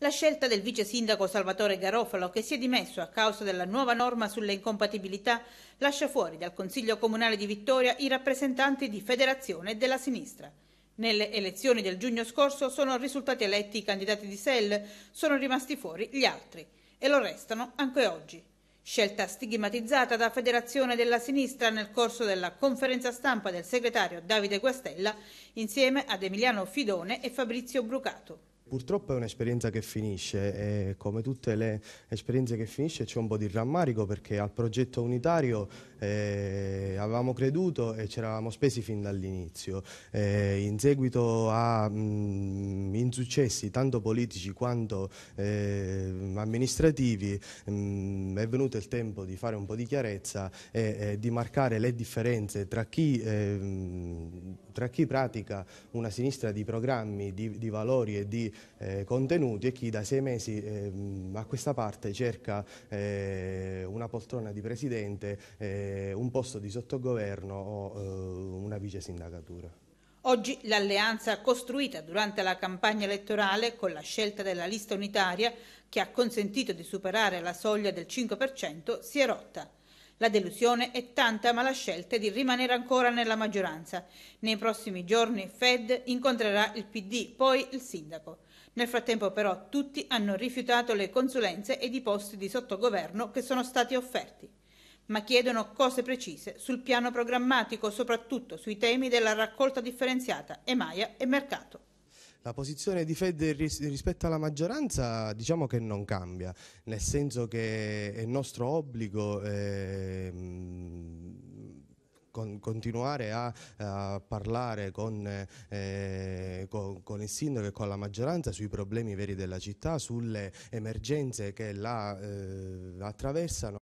La scelta del vice sindaco Salvatore Garofalo, che si è dimesso a causa della nuova norma sulle incompatibilità, lascia fuori dal Consiglio Comunale di Vittoria i rappresentanti di Federazione della Sinistra. Nelle elezioni del giugno scorso sono risultati eletti i candidati di SEL, sono rimasti fuori gli altri e lo restano anche oggi. Scelta stigmatizzata da Federazione della Sinistra nel corso della conferenza stampa del segretario Davide Guastella insieme ad Emiliano Fidone e Fabrizio Brucato. Purtroppo è un'esperienza che finisce e come tutte le esperienze che finisce c'è un po' di rammarico perché al progetto unitario avevamo creduto e ci eravamo spesi fin dall'inizio. In seguito a insuccessi tanto politici quanto amministrativi è venuto il tempo di fare un po' di chiarezza e di marcare le differenze tra chi pratica una sinistra di programmi, di valori e di contenuti e chi da 6 mesi a questa parte cerca una poltrona di presidente, un posto di sottogoverno o una vice sindacatura. Oggi l'alleanza costruita durante la campagna elettorale con la scelta della lista unitaria che ha consentito di superare la soglia del 5% si è rotta. La delusione è tanta, ma la scelta è di rimanere ancora nella maggioranza. Nei prossimi giorni Fed incontrerà il PD, poi il sindaco. Nel frattempo però tutti hanno rifiutato le consulenze ed i posti di sottogoverno che sono stati offerti, ma chiedono cose precise sul piano programmatico, soprattutto sui temi della raccolta differenziata, Emaia e mercato. La posizione di Fed rispetto alla maggioranza diciamo che non cambia, nel senso che è nostro obbligo continuare a parlare con il sindaco e con la maggioranza sui problemi veri della città, sulle emergenze che la attraversano.